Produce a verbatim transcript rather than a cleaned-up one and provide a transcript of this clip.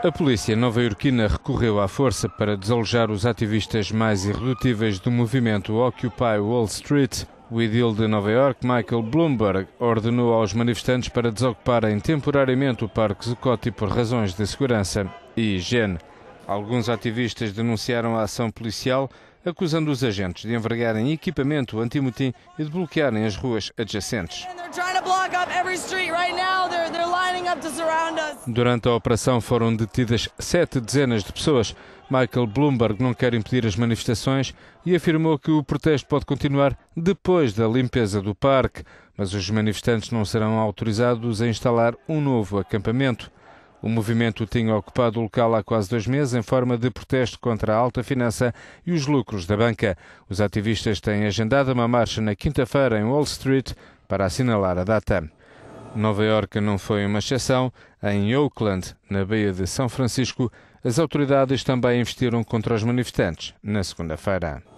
A polícia nova-iorquina recorreu à força para desalojar os ativistas mais irredutíveis do movimento Occupy Wall Street. O edil de Nova Iorque, Michael Bloomberg, ordenou aos manifestantes para desocuparem temporariamente o Parque Zuccotti por razões de segurança e higiene. Alguns ativistas denunciaram a ação policial, acusando os agentes de envergarem equipamento anti-motim e de bloquearem as ruas adjacentes. Durante a operação foram detidas sete dezenas de pessoas. Michael Bloomberg não quer impedir as manifestações e afirmou que o protesto pode continuar depois da limpeza do parque, mas os manifestantes não serão autorizados a instalar um novo acampamento. O movimento tinha ocupado o local há quase dois meses em forma de protesto contra a alta finança e os lucros da banca. Os ativistas têm agendado uma marcha na quinta-feira em Wall Street para assinalar a data. Nova Iorque não foi uma exceção. Em Oakland, na Baía de São Francisco, as autoridades também investiram contra os manifestantes na segunda-feira.